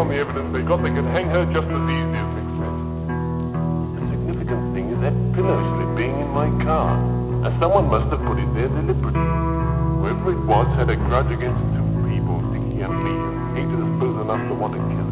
on the evidence they got, they could hang her just as easy as Miss Smith. The significant thing is that pillow slipping in my car. And someone must have put it there deliberately. Whoever it was had a grudge against two people, Dickie and me, and hated us both enough to want to kill us.